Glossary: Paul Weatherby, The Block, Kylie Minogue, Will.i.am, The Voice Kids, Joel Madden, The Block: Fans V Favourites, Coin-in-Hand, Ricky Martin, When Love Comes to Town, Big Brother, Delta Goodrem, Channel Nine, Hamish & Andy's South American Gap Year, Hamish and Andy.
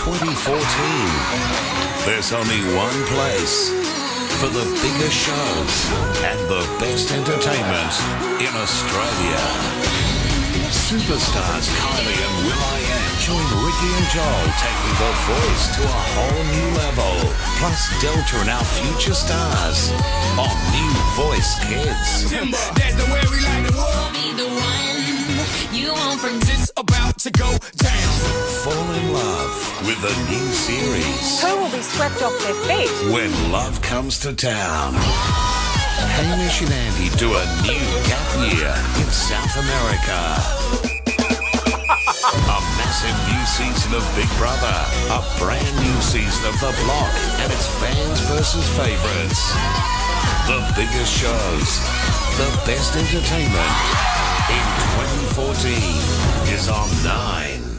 2014. There's only one place for the biggest shows and the best entertainment in Australia. Superstars Kylie and Will.i.am join Ricky and Joel, taking The Voice to a whole new level. Plus Delta and our future stars on New Voice Kids. That's the way we like the world. Be the one you want from this about to go down. Fall in love with a new series. Who will be swept off their feet? When Love Comes to Town. Hamish and Andy do a new gap year in South America. A massive new season of Big Brother, a brand new season of The Block, and its fans versus favourites. The biggest shows, the best entertainment in 2014 is on Nine.